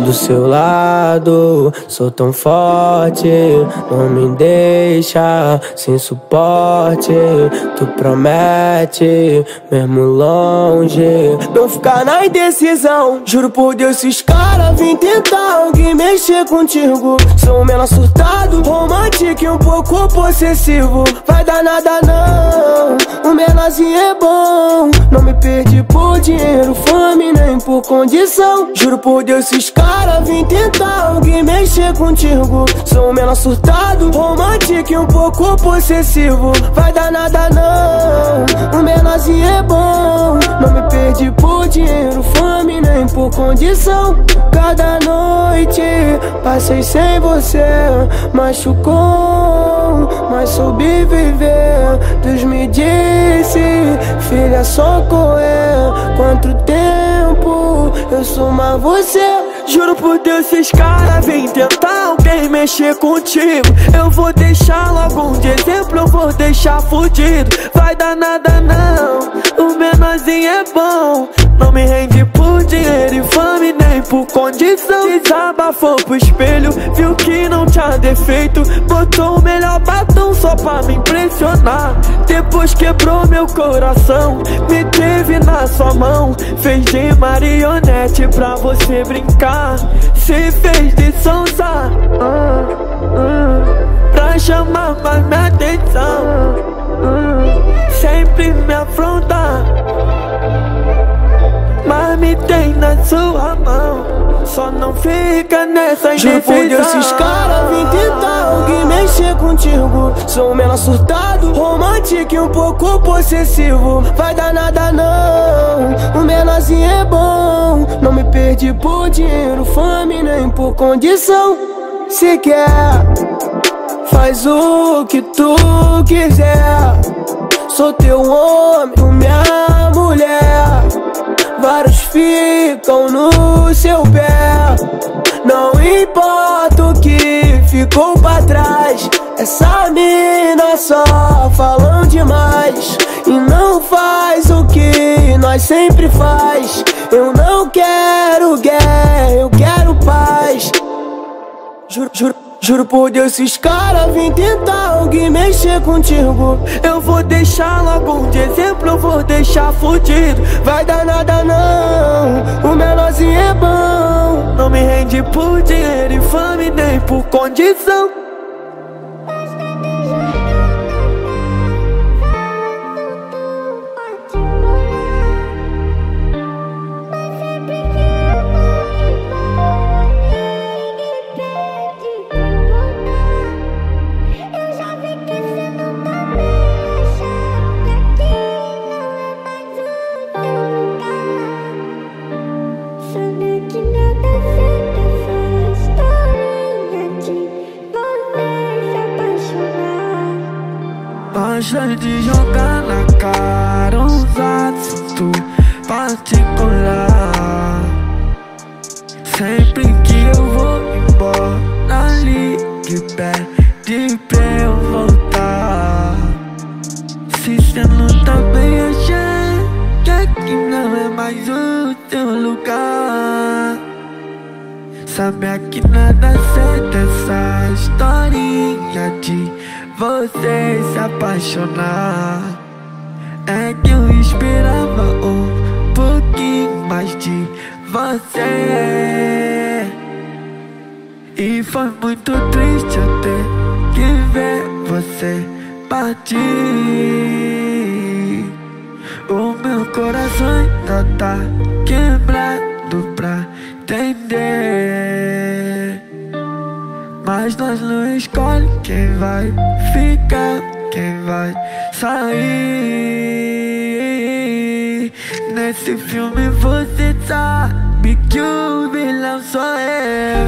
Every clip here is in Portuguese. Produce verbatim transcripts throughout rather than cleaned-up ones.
do seu lado. Sou tão forte, não me deixa sem suporte. Tu promete, mesmo longe, não ficar na indecisão. Juro por Deus, esses caras vêm tentar alguém mexer contigo. Sou um menor surtado, romântico e um pouco possessivo. Vai dar nada não, o menorzinho é bom. Não me perdi por dinheiro, fome nem por condição. Juro por Deus, esses caras vêm tentar alguém mexer contigo. Sou um menor surtado, romântico e um pouco possessivo. Vai dar nada não, o menorzinho é bom. Não me perdi por dinheiro, fome nem por condição. Cada noite passei sem você, machucou, mas soube viver. Deus me disse, filha, só correr. Quanto tempo eu somar você? Juro por Deus, esses caras vêm tentar alguém mexer contigo. Eu vou deixar logo um de exemplo, eu vou deixar fudido. Vai dar nada não, o menorzinho é bom. Não me rende por dinheiro e fome, nem por condição. Desabafou pro espelho, viu que não tinha defeito. Botou o melhor batom só pra me impressionar. Depois quebrou meu coração, me teve na sua mão. Fez de marionete pra você brincar. Se fez de sonsa uh, uh, pra chamar mais minha atenção. uh, Sempre me afronta, mas me tem na sua mão. Só não fica nessa indecisão. Juro por Deus, esses caras vêm tentar alguém mexer contigo. Sou um menor surtado, romântico e um pouco possessivo. Vai dar nada não, o menorzinho é bom. Não me perdi por dinheiro, fome nem por condição. Se quer, faz o que tu quiser. Sou teu homem, tu minha mulher. Vários ficam no seu pé. Não importa o que ficou pra trás. Essa mina só falando demais e não faz o que nós sempre faz. Eu não quero guerra, eu quero paz. Juro, juro. Juro por Deus, esses caras vêm tentar alguém mexer contigo. Eu vou deixar logo um de exemplo, eu vou deixar fudido. Vai dar nada não, o menorzinho é bom. Não me rende por dinheiro e fome, nem por condição. Antes de jogar na cara uns assuntos particular, sempre que eu vou embora ligue, pede pra eu voltar. Se cê não tá bem, achei que aqui não é mais o teu lugar. Sabe que nada certo essa historinha de você se apaixonar. É que eu esperava um pouquinho mais de você, e foi muito triste eu ter que ver você partir. O meu coração ainda tá quebrado pra entender, mas nós não escolhemos quem vai ficar, quem vai sair. Nesse filme você sabe que o vilão sou eu,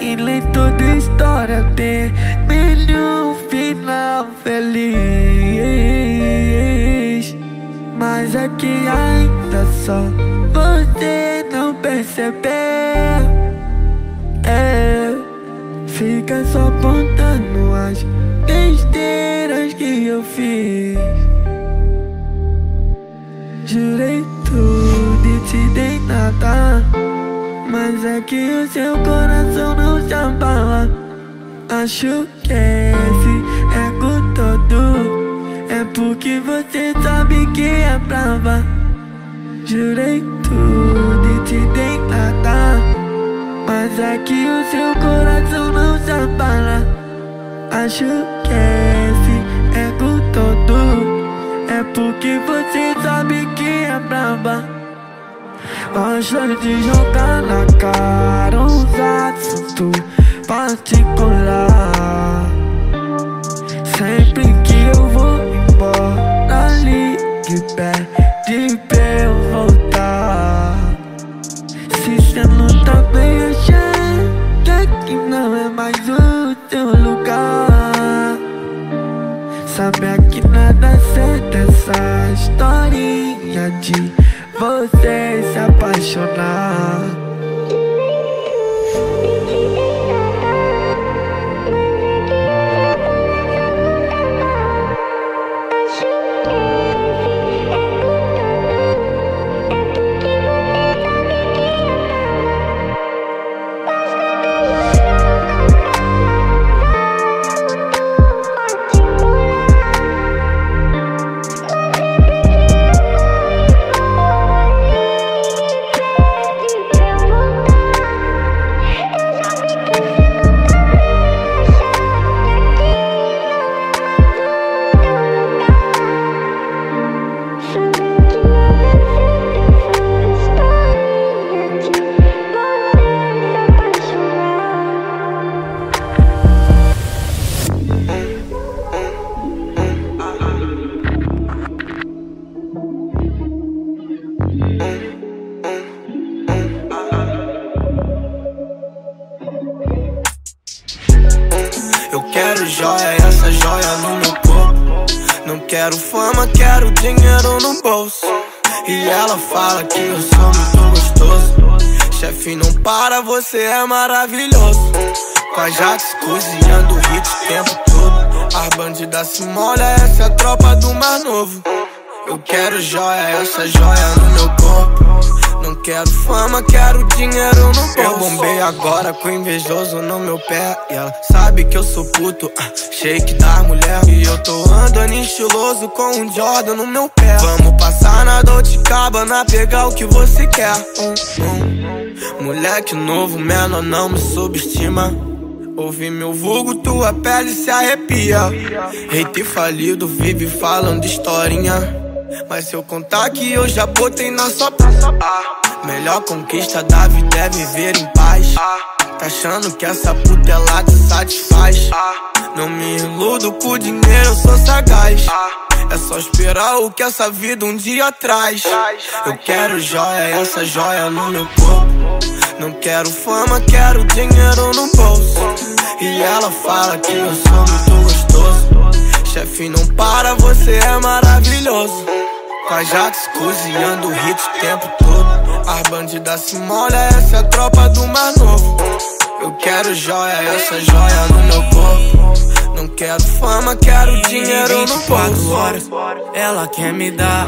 e nem toda história termina um final feliz. Mas é que ainda só você não percebeu. É, fica só apontando as besteiras que eu fiz. Jurei tudo e te dei nada. matar, mas é que o seu coração não se abala. Acho que esse ego todo é porque você sabe que é brava. Jurei tudo e te dei nada, mas é que o seu coração não se abala. Acho que esse ego todo é porque você sabe que é brava. Gosta de jogar na cara uns assuntos particular. Sempre que eu vou embora ali de pé, de pé eu voltar. Se cê não tá bem, achei que não é mais o teu lugar. Sabe que nada é certo essa historinha de você se apaixonar. Quero fama, quero dinheiro no bolso. E ela fala que eu sou muito gostoso. Chefin, não para, você é maravilhoso. Com a Ajaxx cozinhando hits o tempo todo. As bandidas se molha, essa é a tropa do Mar Novo. Eu quero joia, essa joia no meu corpo. Não quero fama, quero dinheiro no bolso. Eu bombei agora com invejoso no meu pé. E ela sabe que eu sou puto, ah, shake da mulher. E eu tô andando estiloso com um Jordan no meu pé. Vamos passar na Dolce Gabbana, pegar o que você quer. um, um. Moleque novo, menor não me subestima. Ouvi meu vulgo, tua pele se arrepia. Hate falido, vive falando historinha. Mas se eu contar que eu já botei na sua praça. ah, Melhor conquista da vida é viver em paz. ah, Tá achando que essa puta ela te satisfaz. ah, Não me iludo com dinheiro, eu sou sagaz. ah, É só esperar o que essa vida um dia traz. Eu quero joia, essa joia no meu corpo. Não quero fama, quero dinheiro no bolso. E ela fala que eu sou muito gostoso. Chefin, não para, você é maravilhoso. Com a Ajaxx cozinhando hits o tempo todo. As bandidas se molha, essa é a tropa do Mar Novo. Eu quero joia, essa joia no meu corpo. Não quero fama, quero dinheiro no bolso. Horas, ela quer me dar.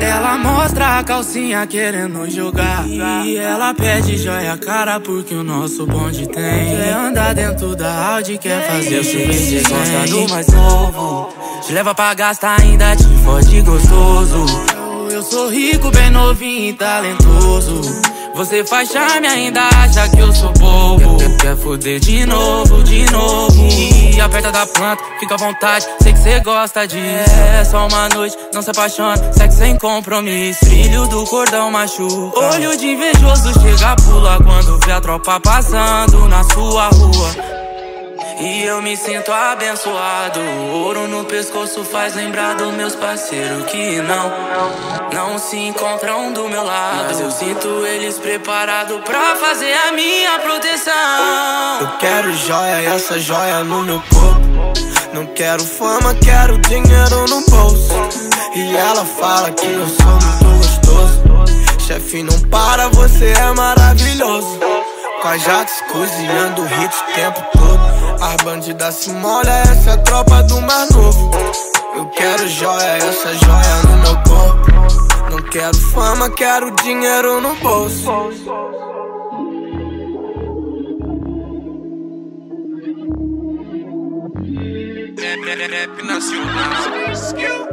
Ela mostra a calcinha querendo jogar. E ela pede joia cara porque o nosso bonde tem. Quer andar dentro da Audi, quer fazer o suficiente. Gosta do mais novo, te leva pra gastar, ainda te fode gostoso. Eu sou rico, bem novinho e talentoso. Você faz charme, ainda acha que eu sou bobo. Quer, quer, quer foder de novo, de novo. E aperta da planta, fica à vontade, sei que cê gosta disso. É só uma noite, não se apaixona, sexo sem compromisso. Filho do cordão machuca, olho de invejoso chega, pula quando vê a tropa passando na sua rua. E eu me sinto abençoado. Ouro no pescoço faz lembrar dos meus parceiros que não Não se encontram do meu lado. Mas eu sinto eles preparados pra fazer a minha proteção. Eu quero joia, essa joia no meu corpo. Não quero fama, quero dinheiro no bolso. E ela fala que eu sou muito gostoso. Chefin, não para, você é maravilhoso. Com a Ajaxx cozinhando hits o tempo todo. As bandidas se molha, essa é a tropa do Mar Novo. Eu quero joia, essa joia no meu corpo. Não Quero fama, quero dinheiro no bolso. Rap nacional.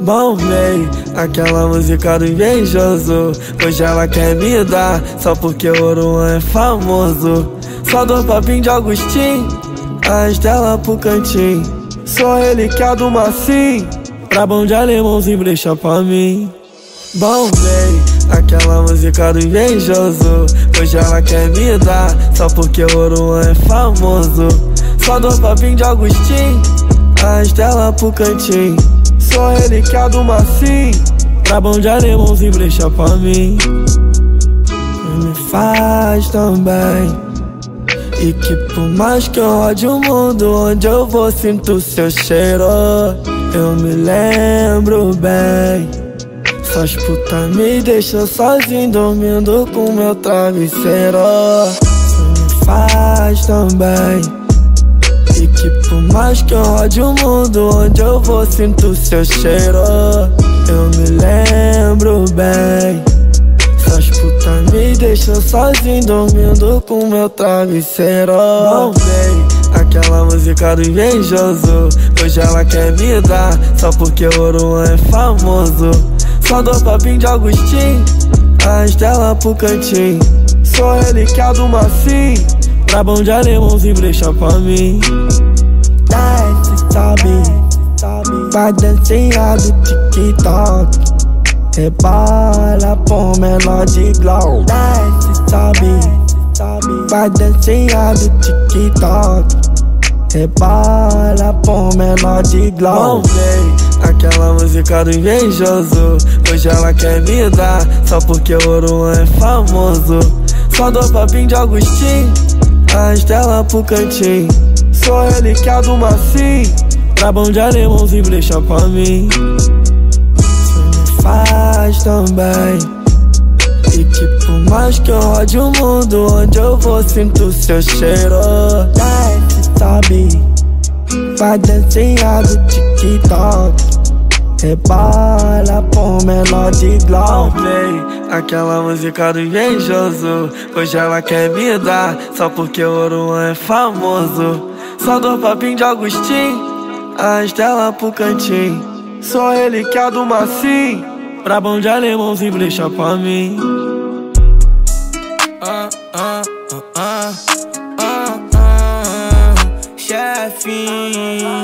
Bom, bem, aquela música do invejoso. Hoje ela quer me dar, só porque o Oruam é famoso. Só dou papinho de Agostinho, as dela pro cantinho. Sou reliquiado do Macim, pra bom de alemãozinho brecha pra mim. Bom, bem, aquela música do invejoso. Hoje ela quer me dar, só porque o Oruam é famoso. Só dou papinho de Agostinho, as dela pro cantinho. Sou reliquiado do Macim, pra bom de alemãozinho brecha pra mim. Me faz tão bem, e que por mais que eu rode o mundo, onde eu vou sinto seu cheiro. Eu me lembro bem, essas putas me deixam sozinho, dormindo com meu travesseiro. Você me faz tão bem, e que por mais que eu rode o mundo, onde eu vou sinto seu cheiro. Eu me lembro bem, essas putas me deixam sozinho, dormindo com meu travesseiro. Bom, bem, aquela música do invejoso. Hoje ela quer me dar, só porque o Oruam é famoso. Só dou papinho de Agostinho, as dela pro cantinho. Sou reliquiado do Macim, pra bom de alemãozinho brecha pra mim. Desce, sobe, vai dancinha do TikTok. Rebola por menor de glow. Desce, sobe, vai dancinha do TikTok. Rebola por menor de glow. Aquela música do invejoso. Hoje ela quer me dar, só porque o Oruam é famoso. Só dou papinho de Agostinho, as dela pro cantinho. Sou reliquiado do Macim, pra bom de alemãozinho brecha pra mim. Você me faz tão bem, e que por mais que eu rode o mundo, onde eu vou sinto seu cheiro. Desce, sobe, vai dancinha do TikTok. Rebola por menor de glow. Aquela música do invejoso. Hoje ela quer me dar, só porque o Oruam é famoso. Só dou papinho de Agostinho, as dela pro cantinho. Sou reliquiado do Macim, pra bom de alemãozinho brecha pra mim. Ah, ah, ah, ah, ah, ah, Chefin.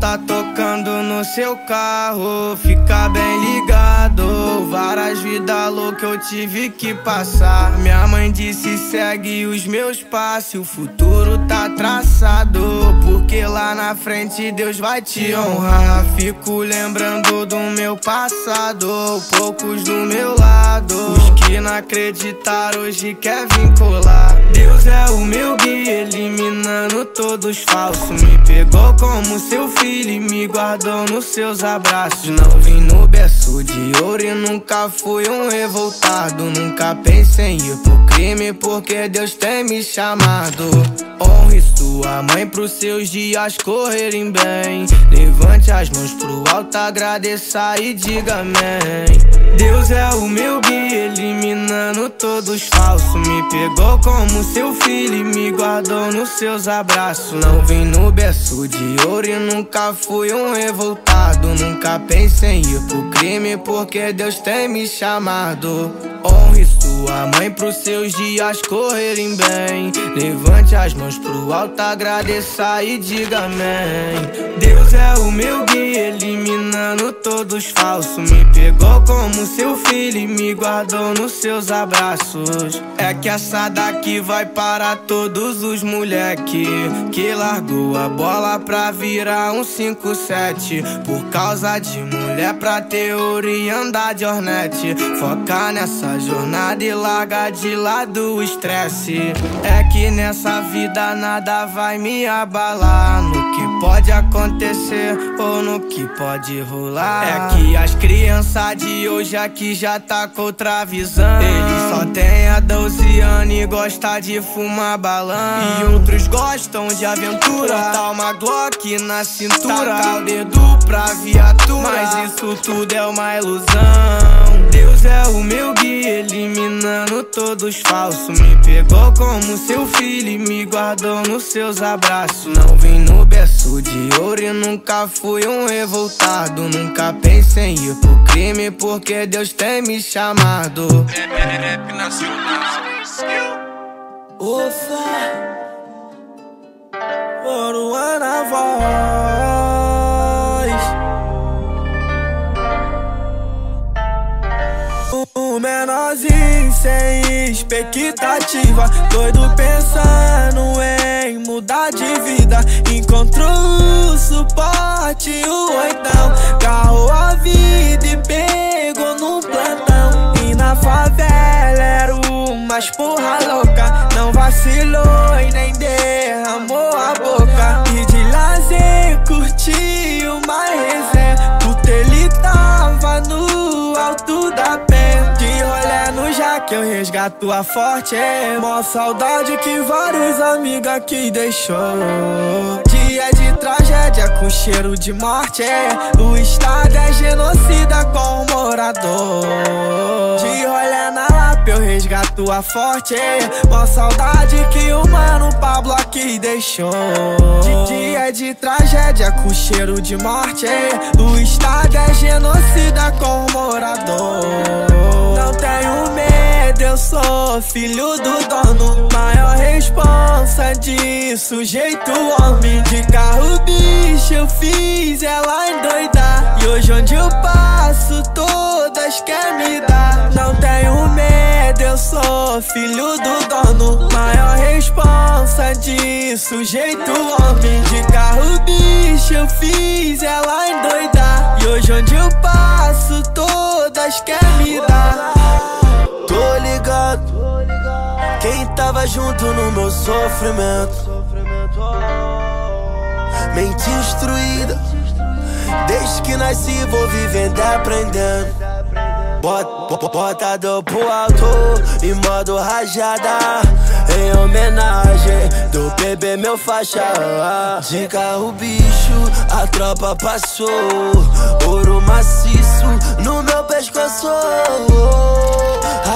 Tá tocando no seu carro, fica bem ligado. Várias vidas loucas eu tive que passar. Minha mãe disse segue os meus passos, o futuro tá traçado, porque lá na frente Deus vai te honrar. Fico lembrando do meu passado, poucos do meu lado, os que não acreditaram hoje quer vincular. Deus é o meu guia, eliminando todos falsos. Me pegou como seu filho e me guardou nos seus abraços. Não vim no berço de ouro e nunca fui um revoltado. Nunca pensei em ir pro crime, porque Deus tem me chamado. Honre sua mãe pros seus dias correrem bem. Levante as mãos pro alto, agradeça e diga amém. Deus é o meu guia, eliminando todos falsos. Me pegou como seu filho e me guardou nos seus abraços. Não vim no berço de ouro e nunca fui um revoltado. Nunca pensei em ir pro crime, porque Deus tem me chamado. Honre sua mãe pros seus dias correrem bem. Levante as mãos pro alto, agradeça e diga amém. Deus é o meu guia, eliminando todos falsos. Me pegou como seu filho e me guardou nos seus abraços. É que essa daqui vai para todos os moleque que largou a bola pra virar um cinco sete, por causa de mulher pra teoria andar de ornete. Foca nessa jornada e larga de lado o estresse. É que nessa vida nada vai me abalar, no que pode acontecer ou no que pode rolar. É que as crianças de hoje aqui já tá com outra visão. Eles só tem a doze anos e gosta de fumar balão. E outros gostam de aventura, tá uma Glock na cintura, tá o dedo pra viatura. Mas isso tudo é uma ilusão. Deus é o meu guia, eliminando todos falsos. Me pegou como seu filho e me guardou nos seus abraços. Não vim no berço de ouro e nunca fui um revoltado. Nunca pensei em ir pro crime porque Deus tem me chamado. Ofa, Oruam na voz. O menorzinho sem expectativa, doido pensando em mudar de vida. Encontrou o suporte, o oitão, carro a vida e pegou no plantão. E na favela era o mais porra louca, não vacilou e nem derramou a boca. E de lazer curtiu uma resenha, porque ele tava no alto da pena. De rolê no jaque eu resgato a forte, mó saudade que vários amigos aqui deixou. Dia de tragédia com cheiro de morte, o estado é genocida com o morador. De rolê na Lapa eu resgato a forte, mó saudade que o mano Pablo aqui deixou. De dia de tragédia com cheiro de morte, o estado é genocida com o morador. Não tenho medo, eu sou filho do dono, maior responsa de sujeito homem. De carro bicho eu fiz ela endoidar, e hoje onde eu passo todas quer me dar. Não tenho medo, eu sou filho do dono, maior responsa de sujeito homem. De carro bicho eu fiz ela endoidar, e hoje onde eu passo todas quer me dar. Tô ligado quem tava junto no meu sofrimento, mente instruída, desde que nasci vou vivendo aprendendo. Bota, bota do pro alto em modo rajada, em homenagem do bebê meu faixa. De carro bicho a tropa passou, ouro maciço no meu pescoço.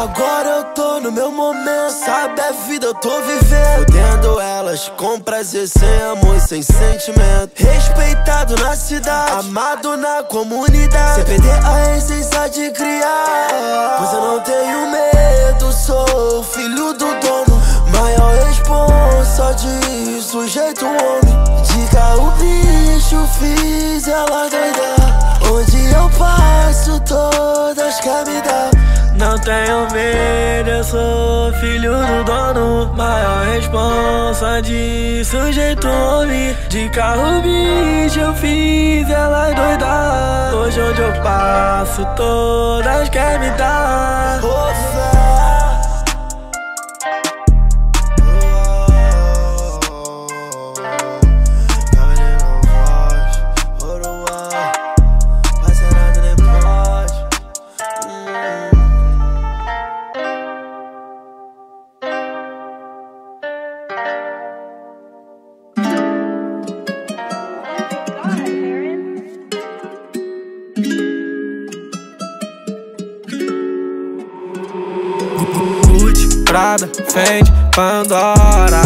Agora eu tô no meu momento, sabe a vida eu tô vivendo. Fudendo elas com prazer, sem amor e sem sentimento. Respeitado na cidade, amado na comunidade, sem perder a essência de criar. Pois eu não tenho medo, sou filho do dono, maior responsa de sujeito homem. De carro bicho fiz ela doidar, onde eu passo todas quer me dar. Não tenho medo, eu sou filho do dono, maior responsa de sujeito homem. De carro bicho eu fiz ela doidar, hoje onde eu passo todas quer me dar. Fende Pandora,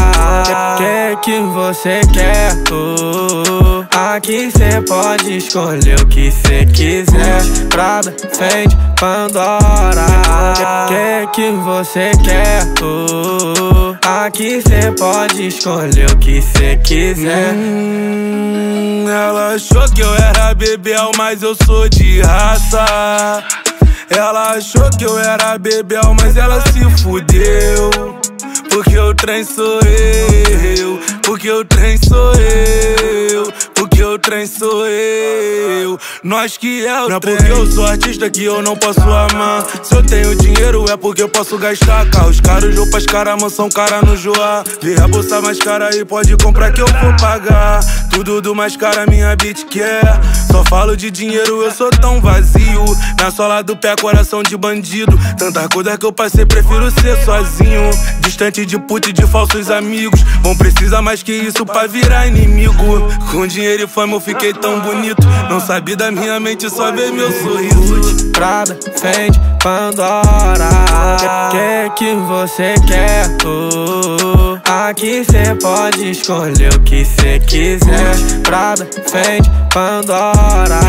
que que você quer? Oh, aqui cê pode escolher o que cê quiser. Prada, Fende Pandora, que que você quer? Oh, aqui cê pode escolher o que cê quiser. Hum, ela achou que eu era bebel, mas eu sou de raça. Ela achou que eu era bebel, mas ela se fudeu. Porque o trem sou eu, porque o trem sou eu, porque o trem sou eu. Nós que é o não trem. Não é porque eu sou artista que eu não posso amar. Se eu tenho dinheiro é porque eu posso gastar. Carros caros, roupas caras, mansão cara no joá. Vira a bolsa mais cara e pode comprar que eu vou pagar. Tudo do mais cara minha bitch quer. Só falo de dinheiro, eu sou tão vazio. Na sola do pé, coração de bandido. Tantas coisas que eu passei, prefiro ser sozinho. Distante de puta e de falsos amigos. Vão precisar mais que isso pra virar inimigo. Com dinheiro e fama eu fiquei tão bonito. Não sabia da minha mente, só ver meu sorriso. Prada, Fendi, Pandora. Que que você quer? Oh, aqui cê pode escolher o que cê quiser. Prada, Fendi, Pandora.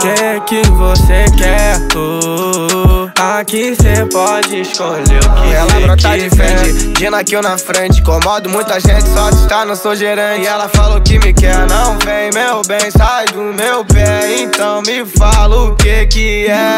Que que você quer? Oh, aqui cê pode escolher o que ela brota de Fendi, Dina aqui na frente. Incomodo muita gente, só de estar não sou gerente. E ela falou que me quer, não vem meu bem, sai do meu pé. Então me fala o que que é.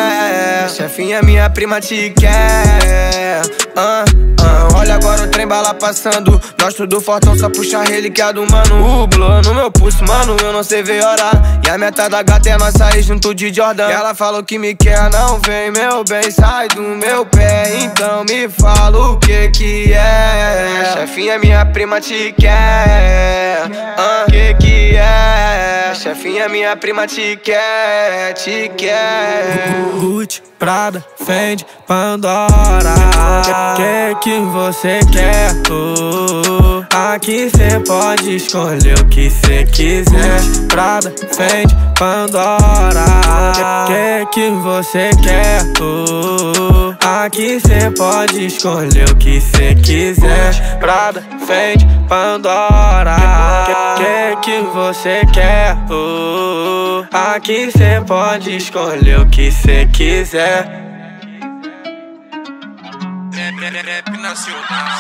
Chefinha, minha prima te quer. Ah, ah, olha agora o trem bala passando. Nós tudo fortão, só puxa reliquiado, mano. O blow no meu pulso, mano, eu não sei ver orar. E a meta da gata é nós sair junto de Jordan. E ela falou que me quer, não vem meu bem, sai do meu pé. Então me fala o que que é. Chefinha, minha prima te quer. Ah, que que é. Chefinha, minha prima te quer, te quer. Ruth, Prada, Fendi, Pandora. Que que você quer? Oh, aqui cê pode escolher o que cê quiser. Prada, Fendi, Pandora. Que que você quer? Oh, aqui cê pode escolher o que cê quiser. Prada, Fendi, Pandora. Que que você quer? Oh, aqui cê pode escolher o que cê quiser. Rap nacional.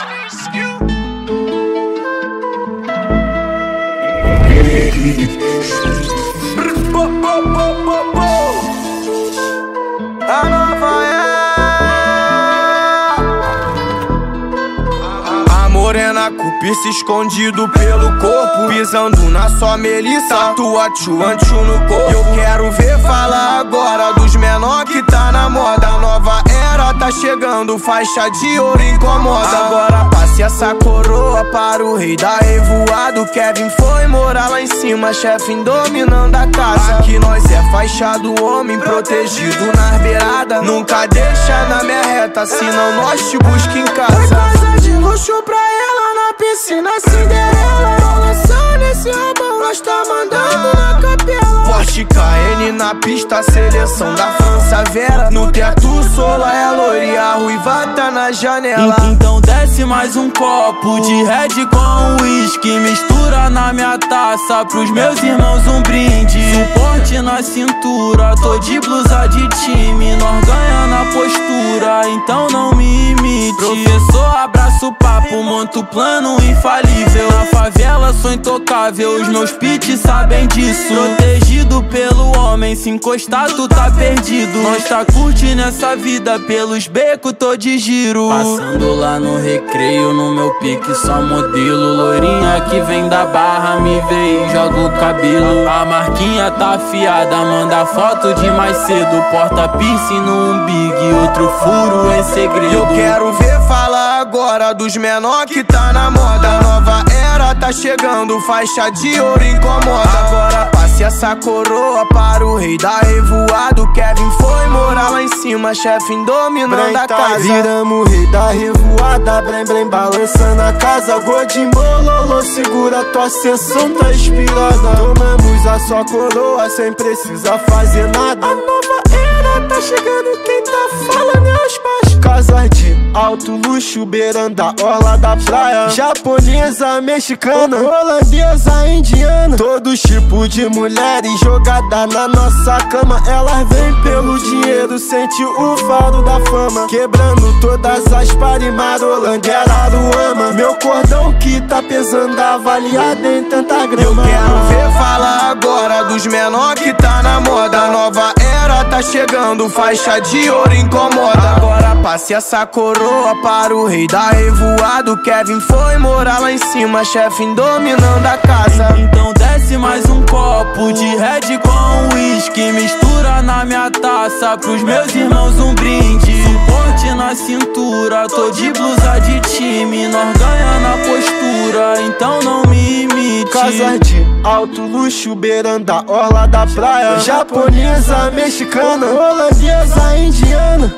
Morena com piercing escondido pelo corpo, pisando na sua melissa, tua tchuanchu no corpo. Eu quero ver falar agora dos menor que tá na moda. A nova era tá chegando, faixa de ouro incomoda. Agora passe essa coroa para o rei da revoada. Kevin foi morar lá em cima, Chefin dominando a casa. Aqui nós é faixa do homem, protegido nas beiradas. Nunca deixa na minha reta, senão nós te busca em casa. É casa de luxo pra ele. Ela na piscina, Cinderela. Ela só nesse álbum, nós tá mandando na capela. Porsche Cayenne na pista, seleção da França Vera. No teto, sola é loira e a ruiva tá na janela. Então desce mais um copo de Red com uísque. Mistura na minha taça, pros meus irmãos um brinde. Suporte na cintura, tô de blusa de time. Nós ganha na postura, então não me imite. Professor, abraço o papo, monto plano infalível. Na favela sou intocável, os meus pits sabem disso. Protegido pelo homem, se encostar tu tá perdido. Nós tá curtindo essa vida, pelos becos tô de giro. Passando lá no recreio, no meu pique só modelo. Loirinha que vem da barra, me vê e joga o cabelo. A marquinha tá afiada, manda foto de mais cedo. Porta piercing no umbigo, outro furo em segredo. Eu quero ver falar agora dos menor que tá na moda. A nova era tá chegando, faixa de ouro incomoda. Agora passe essa coroa para o rei da revoada. Kevin foi morar lá em cima, Chefin dominando a casa. Viramos rei da revoada, brem brem balançando a casa. Godimão, lolo, segura tua sessão, tá inspirada. Tomamos a sua coroa sem precisar fazer nada. A nova era tá chegando, quem tá falando é os pais. Casa de alto luxo, beiranda, orla da praia. Japonesa, mexicana, holandesa, indiana. Todo tipo de mulheres jogada na nossa cama. Elas vêm pelo dinheiro, sente o fardo da fama. Quebrando todas as parimarolândia, Aruama. Meu cordão que tá pesando, avaliado em tanta grama. Eu quero ver falar agora dos menor que tá na moda. A nova era tá tá chegando, faixa de ouro incomoda. Agora passe essa coroa para o rei da revoada. Chefin foi morar lá em cima, Chefin dominando a casa. Então desce mais um copo de Red com uísque, mistura na minha taça, pros meus irmãos um brinde. Suporte na cintura, tô de blusa de time, nós ganha na postura, então não me imite. Casa de alto luxo, beiranda, orla da praia, japonesa, mexicana, holandesa, indiana.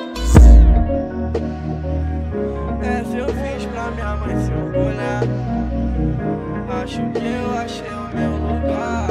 Essa eu fiz pra minha mãe se orgulhar. Acho que eu achei o meu lugar.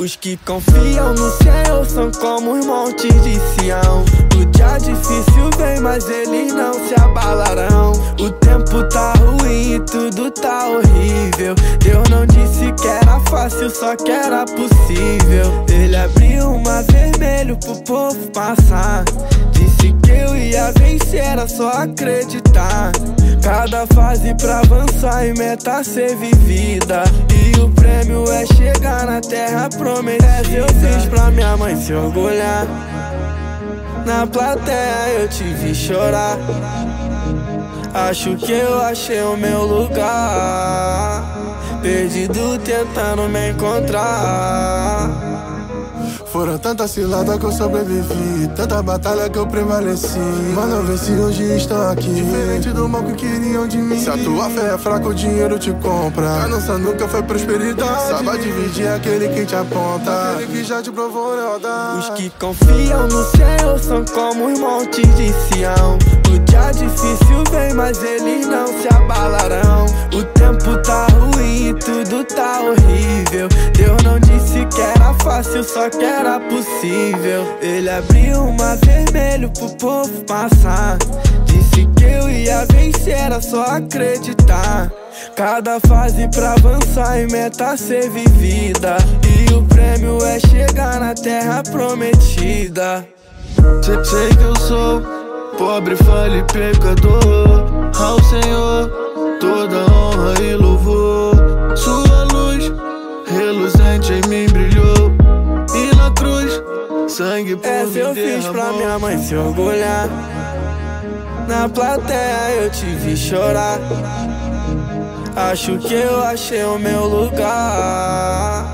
Os que confiam no céu são como os montes de Sião. O dia difícil vem, mas eles não se abalarão. O tempo tá ruim e tudo tá horrível. Deus não disse que era fácil, só que era possível. Ele abriu um mar vermelho pro povo passar. Disse que eu ia vencer, era só acreditar. Cada fase pra avançar e meta ser vivida. E o prêmio é chegar na terra prometida. Eu fiz pra minha mãe se orgulhar. Na plateia eu te vi chorar. Acho que eu achei o meu lugar. Perdido tentando me encontrar. Foram tantas ciladas que eu sobrevivi, tanta batalha que eu prevaleci. Mano, vê se hoje estão aqui, diferente do mal que queriam de mim. Se a tua fé é fraca, o dinheiro te compra. A nossa nunca foi prosperidade. Saiba dividir aquele que te aponta, aquele que já te provou lealdade. Os que confiam no céu são como os montes de Sião. O dia difícil vem, mas eles não se abalarão. O tempo tá ruim e tudo tá horrível. Deus não disse que era fácil, só que era possível. Ele abriu um mar vermelho pro povo passar. Disse que eu ia vencer, era só acreditar. Cada fase pra avançar e meta ser vivida. E o prêmio é chegar na terra prometida. Sei que eu sou pobre, falho e pecador. Ao Senhor toda honra e louvor. Sua luz reluzente em mim brilhou. E na cruz, sangue por mim derramou. Essa eu fiz pra minha mãe se orgulhar. Na plateia eu te vi chorar. Acho que eu achei o meu lugar.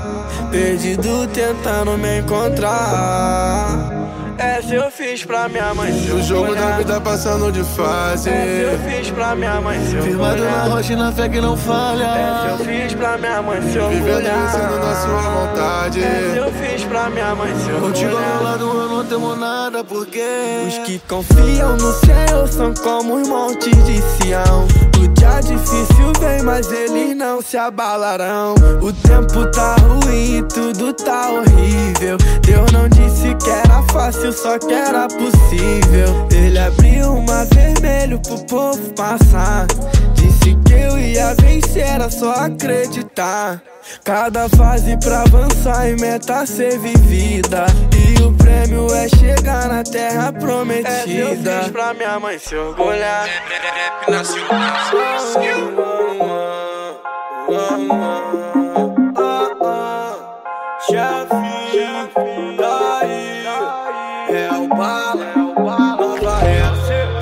Perdido tentando me encontrar. Essa eu fiz pra minha mãe se orgulhar. O jogo da vida passando de fase. Essa eu fiz pra minha mãe se orgulhar. Firmado na rocha e na fé que não falha. Essa eu fiz pra minha mãe se orgulhar. Vivendo e vencendo na sua vontade. Essa eu fiz pra minha mãe se orgulhar. Contigo ao meu lado eu não temo nada, porque os que confiam no céu são como os montes de Sião. O dia difícil vem, mas eles não se abalarão. O tempo tá ruim e tudo tá horrível. Deus não disse que era fácil, só que era possível. Ele abriu um mar vermelho pro povo passar. Disse que eu ia vencer, era só acreditar. Cada fase pra avançar e meta ser vivida. E o prêmio é chegar na terra prometida. Essa eu fiz pra minha mãe se orgulhar.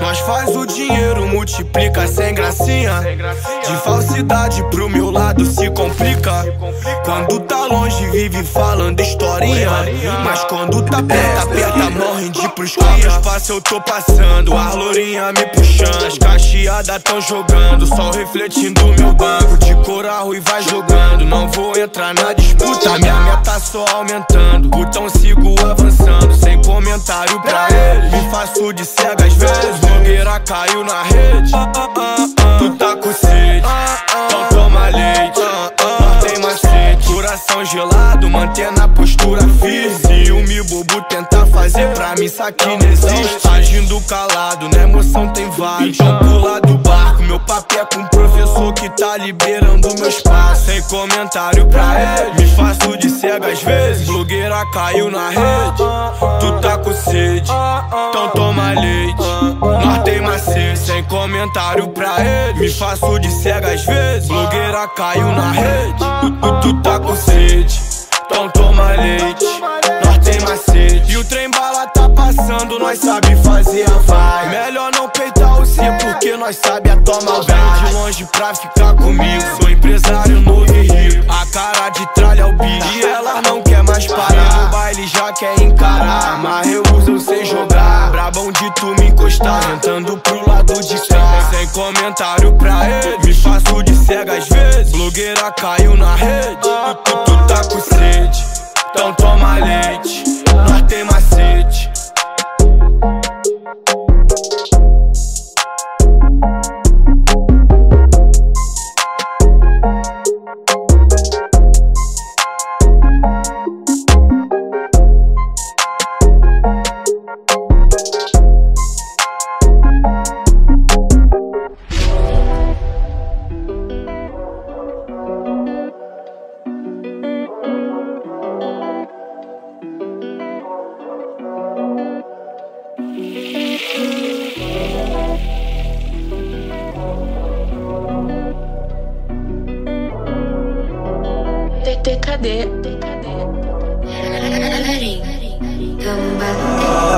Nós faz o dinheiro, multiplica sem gracinha. De falsidade pro meu lado se complica. Quando tá longe vive falando historinha, mas quando tá perto, aperta, morre de pros copos. Fácil eu tô passando, as lourinhas me puxando, as cacheadas tão jogando, sol refletindo meu banco. De coral e vai jogando, não vou entrar na disputa. Minha meta só aumentando, então sigo avançando. Sem comentário pra eles, me faço de cego às vezes. Blogueira caiu na rede, ah, ah, ah, ah. Tu tá com sede, ah, ah, então toma leite, ah, ah, não tem macete. Coração gelado, mantendo a postura firme. Ciúme bobo tentar fazer pra mim, isso aqui não existe. Agindo calado, na emoção tem vários. Então pula do barco, meu papel com o professor que tá liberando meu espaço. Sem comentário pra ele, me faço de cego às vezes. Blogueira caiu na rede, tu tá com sede, então toma leite, nós tem macete. Sem comentário pra ele, me faço de cego às vezes. Blogueira caiu na rede, tu, tu, tu tá com sede, então toma leite, nós tem macete. E o trem bala tá passando, nós sabe fazer a vai. Melhor não peitar o C, porque nós sabe a tomar o gás. De longe pra ficar comigo, sou empresário novo e rico. A cara de tralha é o bicho, e ela não quer mais parar. No baile já quer encarar, mas eu uso sem jogar. Brabão de tu me encostar, tentando pro lado de cá. Sem comentário pra ele, me faço de cega às vezes. Blogueira caiu na rede, tu, tu, tu tá com sede, então toma leite, nós tem macete. Cadê?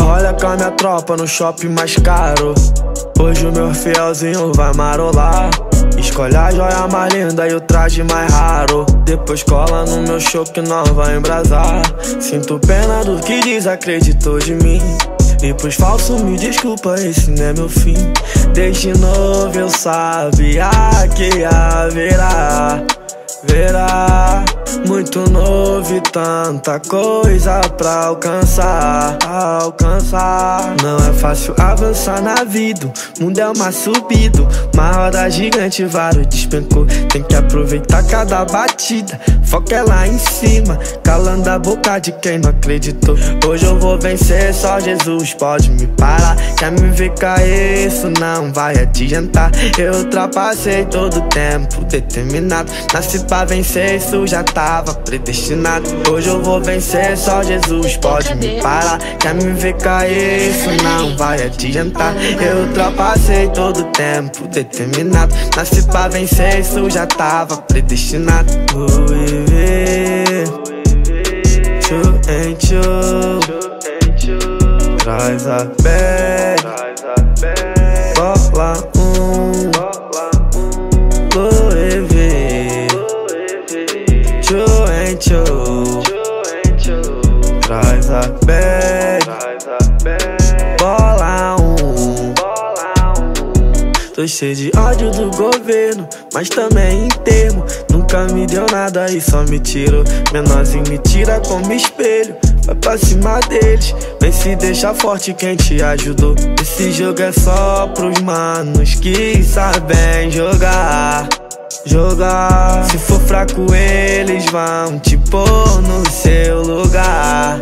Olha com a minha tropa no shopping mais caro. Hoje o meu fielzinho vai marolar. Escolhe a joia mais linda e o traje mais raro. Depois cola no meu show que nós vai embrasar. Sinto pena do que desacreditou de mim. E pros falsos me desculpa, esse não é meu fim. Desde novo eu sabia que haverá. Verá, muito novo e tanta coisa pra alcançar, alcançar. Não é fácil avançar na vida, o mundo é uma subida. Uma roda gigante, varo despencou, tem que aproveitar cada batida. Foca é lá em cima, calando a boca de quem não acreditou. Hoje eu vou vencer, só Jesus pode me parar. Quer me ver cair, isso não vai adiantar. Eu ultrapassei todo o tempo determinado, nasci pra vencer, isso já tava predestinado. Hoje eu vou vencer, só Jesus pode me parar. Quer me ver cair, isso não vai adiantar. Eu ultrapassei todo o tempo determinado, nasci pra vencer, isso já tava predestinado. Vou viver, two and two. Traz a bad, bola um. Traz a bag, bola um. Tô cheio de ódio do governo, mas também entermo. Nunca me deu nada e só me tirou. Menorzinho me tira como espelho. Vai pra cima deles, vem se deixar forte quem te ajudou. Esse jogo é só pros manos que sabem jogar. Jogar. Se for fraco eles vão te pôr no seu lugar.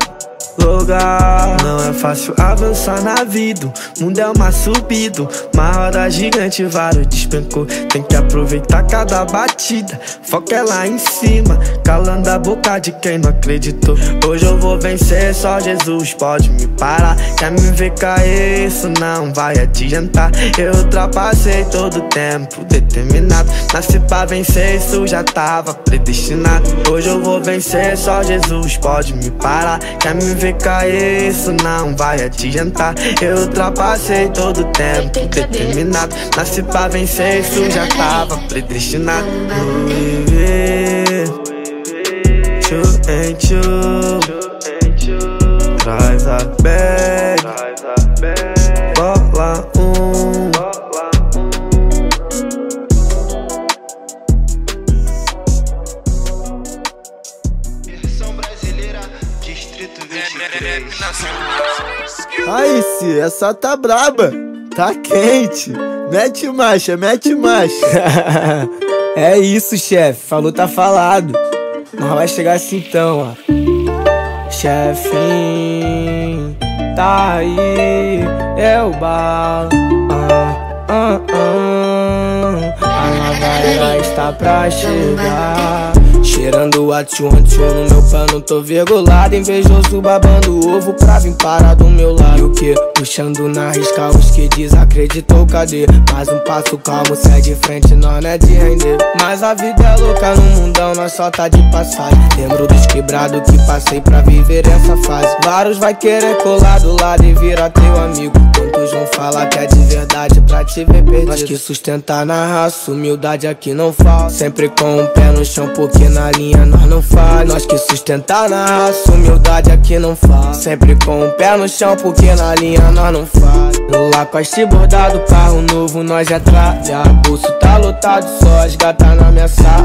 Lugar. Não é fácil avançar na vida, o mundo é uma subida. Uma roda gigante, varo despencou, tem que aproveitar cada batida. Foca é lá em cima, calando a boca de quem não acreditou. Hoje eu vou vencer, só Jesus pode me parar. Quer me ver cair, isso não vai adiantar. Eu ultrapassei todo o tempo determinado, nasci pra vencer, isso já tava predestinado. Hoje eu vou vencer, só Jesus pode me parar. Quer me ver cair, isso não vai adiantar. Eu ultrapassei todo o tempo determinado, nasci pra vencer, isso já tava predestinado. Vou viver, two and two. Traz a bag, bola um. Aí, se essa tá braba, tá quente. Mete marcha, mete marcha. É isso, chefe, falou tá falado. Mas vai chegar assim então, ó. Chefin, tá aí, é o bala. Ah, ah, ah. tá pra chegar. Cheirando a tchum tchum no meu pano, tô virgulado, invejoso babando ovo pra vir parar do meu lado. E o que? Puxando na risca os que desacreditou, cadê? Mais um passo calmo, segue de frente, nós não é de render. Mas a vida é louca no mundão, nós só tá de passagem. Lembro dos quebrados que passei pra viver essa fase. Vários vai querer colar do lado e virar teu amigo. Quantos vão falar que é de verdade pra te ver perdido? Nós que sustentar na raça, humildade aqui não falta. Sempre com o um pé no chão, porque na linha nós não falha. Nós que sustentar na raça, humildade aqui não falha. Sempre com o um pé no chão, porque na linha nós não falha. No Lacoste bordado, carro novo, nós já traga. Bolso tá lotado, só as gatas na minha sala.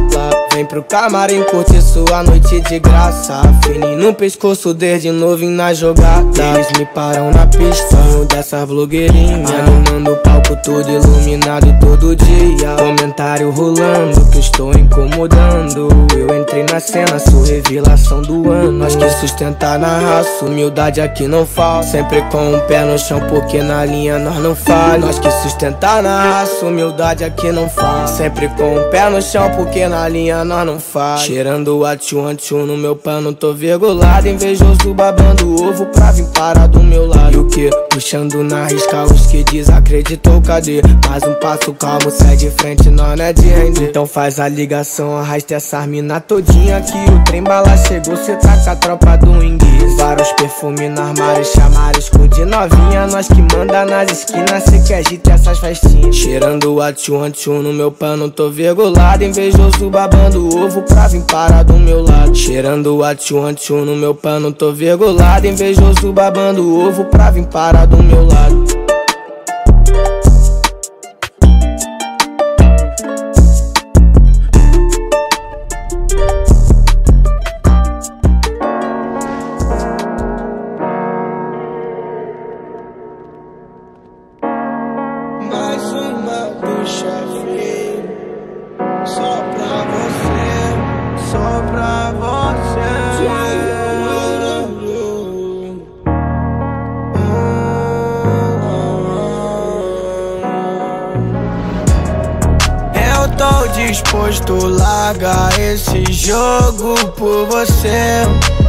Vem pro camarim, curte sua noite de graça. Fininho no pescoço, desde novinho na jogada. Eles me param na pista, dessas blogueirinhas. Animando o palco todo iluminado todo dia. Comentário rolando, que estou incomodando. Eu entrei na cena, sou revelação do ano. Nós que sustentar na raça, humildade aqui não falta. Sempre com o um pé no chão, porque na linha nós não falha. Nós que sustentar na raça, humildade aqui não falha. Sempre com o um pé no chão, porque na linha nós não falha. Cheirando a tchum tchum no meu pano, tô virgulado, invejoso babando ovo pra vir parar do meu lado. E o que? Puxando na risca os que desacreditou, cadê? Mais um passo calmo, sai de frente, nós não é de render. Então faz a ligação, arrasta essas mina todinha que o trem bala chegou, cê tá com a tropa do inglês. Vários perfumes no armário, chamarisco de novinha. Nós que manda nas esquinas, cê que agita essas festinhas. Cheirando a tchum tchum no meu pano, tô virgulado, invejoso babando ovo pra vir parar do meu lado. Cheirando a tchum tchum no meu pano, tô virgulado, invejoso babando ovo pra vir parar do meu lado. Mais uma do Chefin, só pra você, só pra você. Eu tô disposto a largar esse jogo por você.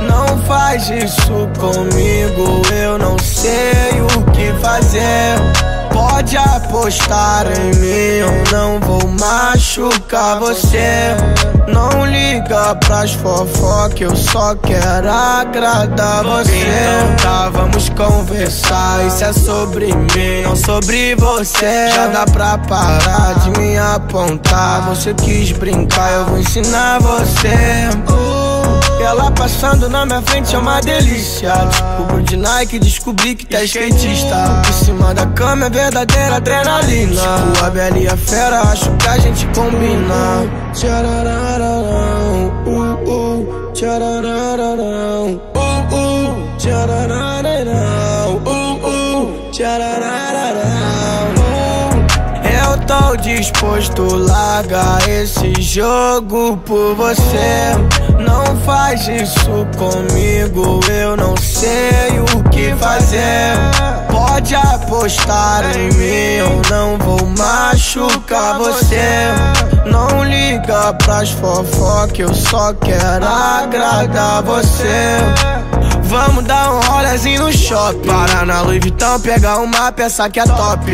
Não faz isso comigo, eu não sei o que fazer. Pode apostar em mim, eu não vou machucar você. Não liga pras fofocas, eu só quero agradar você. Então tá, vamos conversar, isso é sobre mim, não sobre você. Já dá pra parar de me apontar, você quis brincar, eu vou ensinar você. Ela passando na minha frente é uma delícia. Descubro de Nike, descobri que tá skatista. Em cima da cama é verdadeira adrenalina. Tipo a Bela e a Fera, acho que a gente combina. Tchararararão, uh uh, tchararararão, uh uh, tchararararão, uh uh, tchararararão. Eu tô disposto a largar esse jogo por você. Não faz isso comigo, eu não sei o que fazer. Pode apostar em mim, eu não vou machucar você. Não liga pras fofocas, eu só quero agradar você. Vamos dar um rolezinho no shopping, parar na Louis Vuitton, pegar uma peça que é top.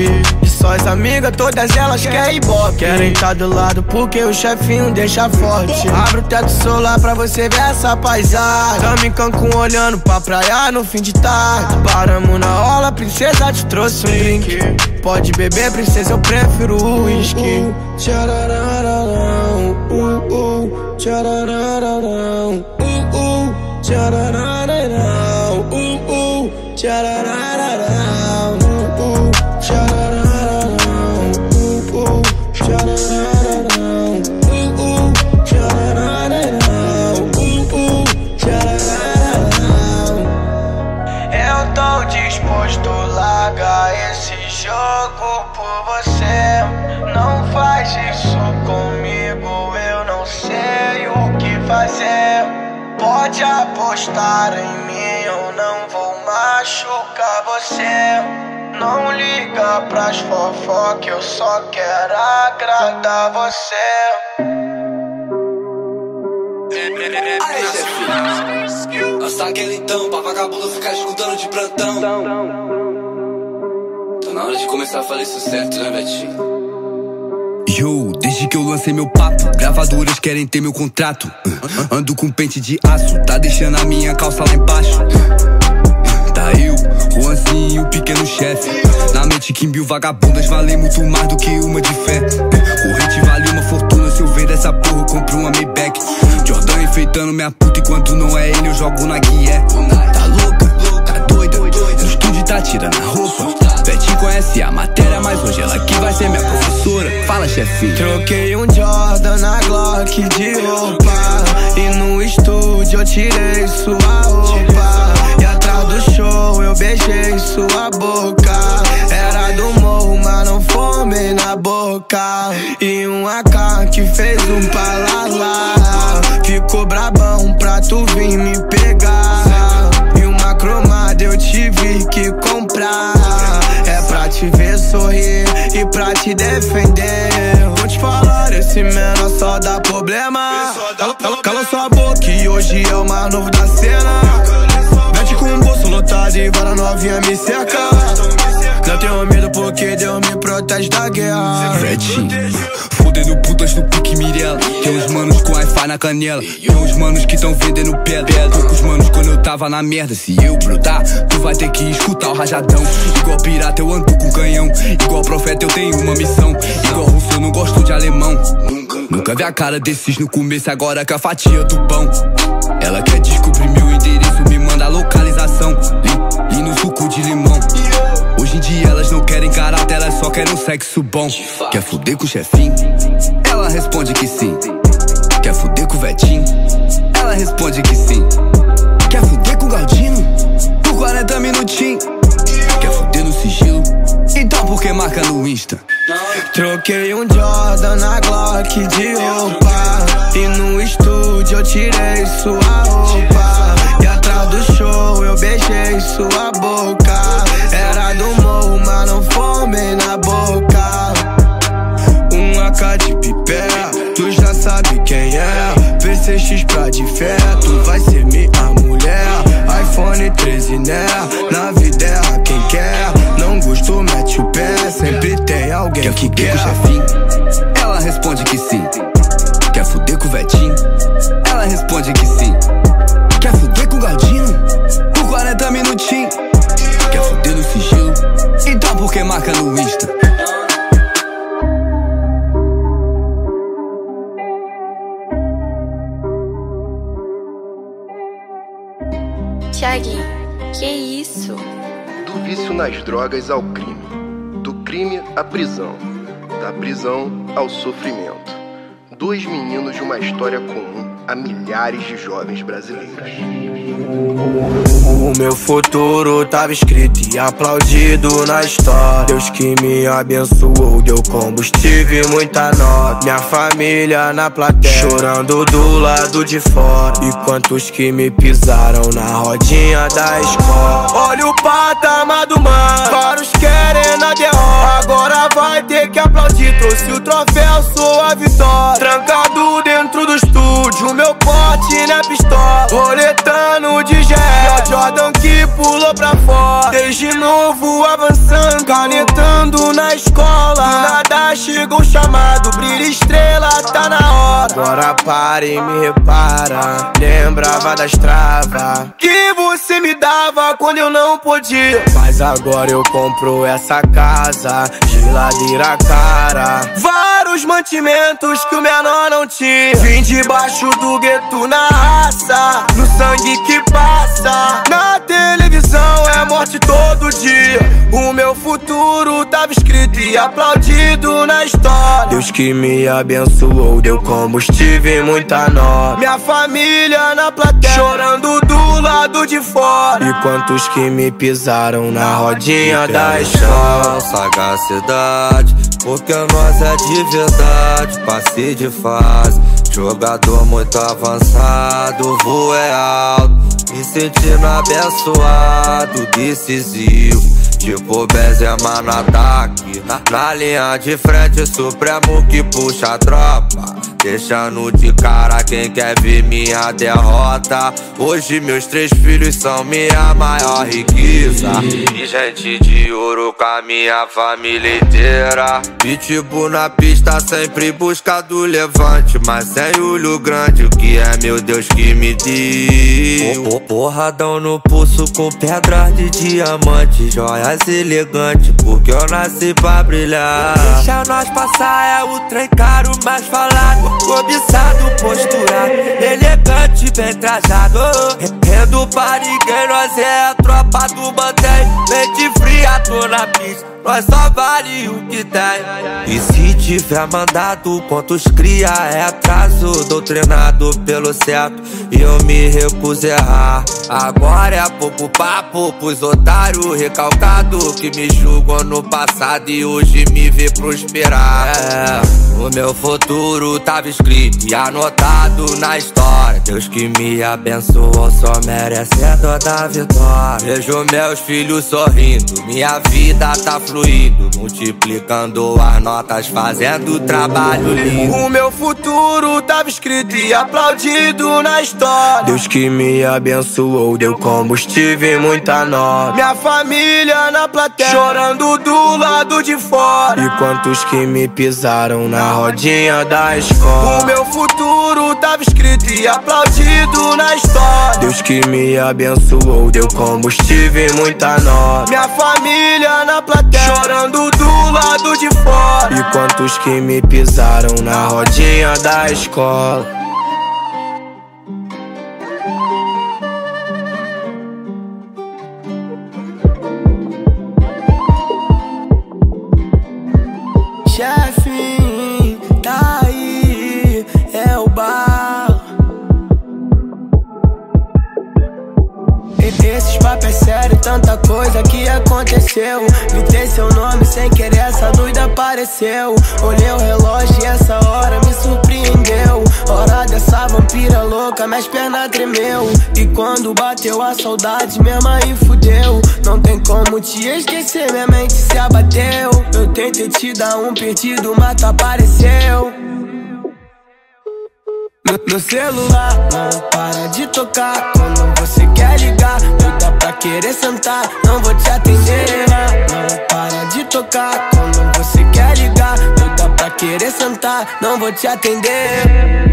Só as amigas, todas elas querem ibope. Querem tá do lado porque o chefinho deixa forte. Abre o teto solar pra você ver essa paisagem. Tamo em Cancún olhando pra praia no fim de tarde. Paramos na orla, princesa te trouxe um drink. Pode beber, princesa, eu prefiro o uísque. Tchararararão, uh uh, tchararararão, uh uh, tchararararão, uh uh, tchararararão, uh uh, tchararararão. Jogo por você, não faz isso comigo, eu não sei o que fazer. Pode apostar em mim, eu não vou machucar você. Não liga pras fofocas, eu só quero agradar você. Aí, chefinho, lança aquele então, pra vagabundo ficar escutando de plantão. Tô na hora de começar a fazer sucesso, né, Betinho? Yo, desde que eu lancei meu papo, gravadoras querem ter meu contrato. uh, Ando com pente de aço, tá deixando a minha calça lá embaixo. uh, Tá eu, Juanzinho, pequeno chefe. Na mente que mil vagabundas valem muito mais do que uma de fé. uh, Corrente vale uma fortuna, se eu vender essa porra eu compro uma Maybach. Jordan enfeitando minha puta, enquanto não é ele eu jogo na guié. Tá louca, tá doida, no estúdio tá tirando a roupa. Betinho conhece a matéria, mas hoje ela que vai ser minha professora. Fala, chefinho. Troquei um Jordan na Glock de roupa, e no estúdio eu tirei sua roupa, e atrás do show eu beijei sua boca. Era do morro, mas não fome na boca, e um A K que fez um palalá. Ficou brabão pra tu vir me pegar, e uma cromada eu tive que comprar. Te ver sorrir e pra te defender. Vou te falar, esse menor só dá problema. Cala, cala, cala sua boca e hoje é o mais novo da cena. Mete com o bolso lotado e vara novinha me cerca. Não tenho medo porque Deus me protege da guerra. Fudendo putas do pique Mirella. Tem uns manos com Wi-Fi na canela, tem uns manos que tão vendendo pedra. Tô com os manos quando eu tava na merda. Se eu brotar, tu vai ter que escutar o rajadão. Igual pirata eu ando com canhão, igual profeta eu tenho uma missão. Igual russo eu não gosto de alemão. Nunca vi a cara desses no começo, agora com a fatia do pão. Ela quer descobrir meu endereço, me manda a localização. E no suco de limão. Hoje em dia elas não querem caráter, elas só querem um sexo bom. Quer fuder com o chefinho? Ela responde que sim. Quer fuder com o Vetinho? Ela responde que sim. Quer fuder com o Galdino? Por quarenta minutinhos. Quer fuder no sigilo? Então por que marca no Insta? Troquei um Jordan na Glock de roupa, e no estúdio eu tirei sua roupa, e atrás do show eu beijei sua boca. Era do morro, mas não fome na boca. Um A K de pipé, tu já sabe quem é. P C X pra de fé, tu vai ser minha mulher. iPhone treze, né? Na vida é a quem quer. Não gostou, mete o pé, sempre tem alguém que quer. Quer fuder com o Chefin? Ela responde que sim. Quer fuder com o Vetinho? Ela responde que sim. Quer fuder com o Galdino? Por quarenta minutinhos. Quer fuder no sigilo? Então por que marca no Insta? Tiaguinho, que isso? Do vício nas drogas ao crime, do crime à prisão, da prisão ao sofrimento. Dois meninos de uma história comum a milhares de jovens brasileiros. O meu futuro tava escrito e aplaudido na história. Deus que me abençoou, deu combustível e muita nota. Minha família na plateia, chorando do lado de fora, e quantos que me pisaram na rodinha da escola. Olha o patamar do mar, vários querem na derrota. Agora vai ter que aplaudir, trouxe o troféu, sou a vitória. Trancado dentro do estúdio, meu porte na pistola, boletando de gel, Jordan que pulou pra fora. Desde novo avançando, canetando na escola. Do nada chega um chamado, brilha estrela, tá na hora. Agora para e me repara, lembrava das travas que você me dava quando eu não podia. Mas agora eu compro essa casa, geladeira cara, vários mantimentos que o menor não tinha. Vim debaixo do gueto na raça, no sangue que passa. Na televisão é morte todo dia. O meu futuro tava escrito e aplaudido na história. Deus que me abençoou, deu combustível e muita nota. Minha família na plateia, chorando do lado de fora, e quantos que me pisaram na rodinha da história. Sagacidade, porque a nossa é de verdade. Passei de fase, jogador muito avançado. Voo é alto, me sentindo abençoado, decisivo. Tipo Benzema no ataque, na linha de frente, supremo que puxa a tropa. deixando de cara quem quer ver minha derrota. Hoje meus três filhos são minha maior riqueza, e gente de ouro com a minha família inteira. Pitbull na pista sempre buscado levante, mas sem olho grande, o que é meu Deus que me deu? Oh, oh, porradão no pulso com pedras de diamante, joias elegantes, porque eu nasci pra brilhar. Deixa nós passar, é o trem caro mais falado, cobiçado, posturado, elegante, bem trajado. Rendo pra ninguém, nós é a tropa do mantém, mente fria, tô na pista, nós só vale o que tem. E se tiver mandado, quantos cria é atraso, doutrinado pelo certo e eu me recuso a errar. Agora é pouco papo pros otários recalcados que me julgam no passado e hoje me vê prosperar. É, o meu futuro tava escrito e anotado na história, Deus que me abençoou só merece a toda vitória. Vejo meus filhos sorrindo, minha vida tá fluindo, multiplicando as notas, fazendo trabalho lindo. O meu futuro tava escrito e aplaudido na história, Deus que me abençoou, deu combustível e muita nota. Minha família na plateia, chorando do lado de fora, e quantos que me pisaram na rodinha da escola. O meu futuro tava escrito e aplaudido na história, Deus que me abençoou, deu combustível e muita nota. Minha família na plateia, chorando do lado de fora, e quantos que me pisaram na rodinha da escola. Chefin, tá aí, é o bar. E esses papos é sério, tanta coisa que aconteceu. Gritei seu nome sem querer, essa dúvida apareceu. Olhei o relógio e essa hora me surpreendeu. Hora dessa vampira louca, minhas pernas tremeu. E quando bateu a saudade, mesmo aí fudeu. Não tem como te esquecer, minha mente se abateu. Eu tentei te dar um perdido, mas tu apareceu. Meu, meu celular não para de tocar, quando você quer ligar, doida pra querer sentar, não vou te atender. Não para de tocar, quando você quer ligar, doida pra querer sentar, não vou te atender.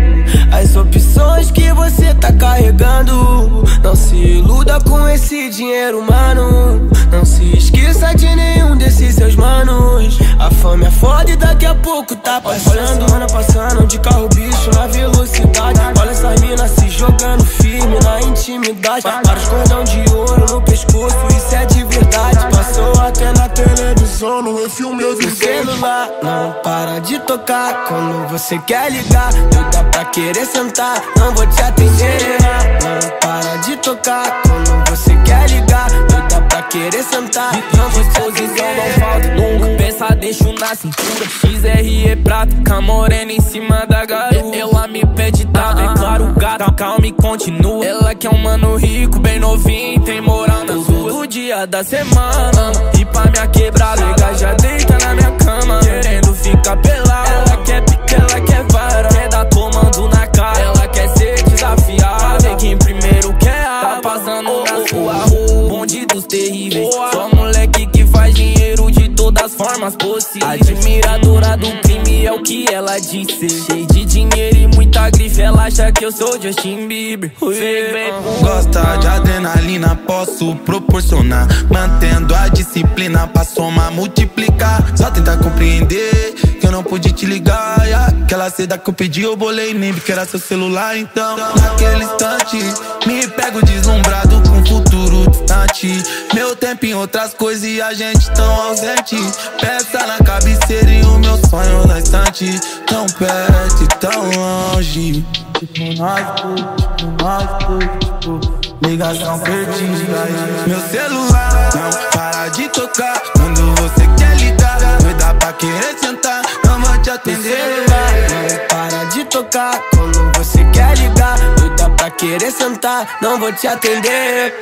As opções que você tá carregando, não se iluda com esse dinheiro humano, não se esqueça de nenhum desses seus manos. A fome é foda e daqui a pouco tá passando. Olha a semana passando de carro bicho na velocidade, olha essas minas se jogando firme na intimidade. Vários cordão de ouro no pescoço, isso é de verdade. Passou até na televisão, não é filme, é verdade. O celular não para de tocar, quando você quer ligar, não dá pra querer sentar, não vou te atender. Não para de tocar, quando você quer ligar, doida pra querer sentar, não vou te atender. Não falta nunca, pensa, deixo na cintura, X R E prata, com a morena em cima da garupa. Ela me pede dado, é claro, gata, calma e continua. Ela que é um mano rico, bem novinho, tem moral nas ruas. Todo dia da semana, e pra minha quebrada, ela já deita na minha cama, querendo ficar pelada. Ela quer pique, ela quer vara, quer dar tomando na cara, ela quer ser desafiada. Vê quem primeiro quer água, tá passando oh, na sua rua. Bonde dos terríveis, oh, só moleque que faz dinheiro de todas as formas possíveis. Admiradora do crime é o que ela disse. Cheio de dinheiro e muita grife, ela acha que eu sou Justin Bieber. Gosta de adrenalina, posso proporcionar, mantendo a disciplina pra somar, multiplicar. Só tentar compreender que eu não pude te ligar, e aquela seda que eu pedi eu bolei, nem porque era seu celular. Então naquele instante me pego deslumbrado com o futuro distante, meu tempo em outras coisas e a gente tão ausente. Peça na cabeceira e o meu sonho na estante, tão perto e tão longe. Tipo nós dois, tipo nós dois, tipo ligação perdida. Meu celular não para de tocar, quando você quer ligar, doida pra querer sentar, não vou te atender. Não para de tocar, quando você quer ligar, doida pra querer sentar, não vou te atender.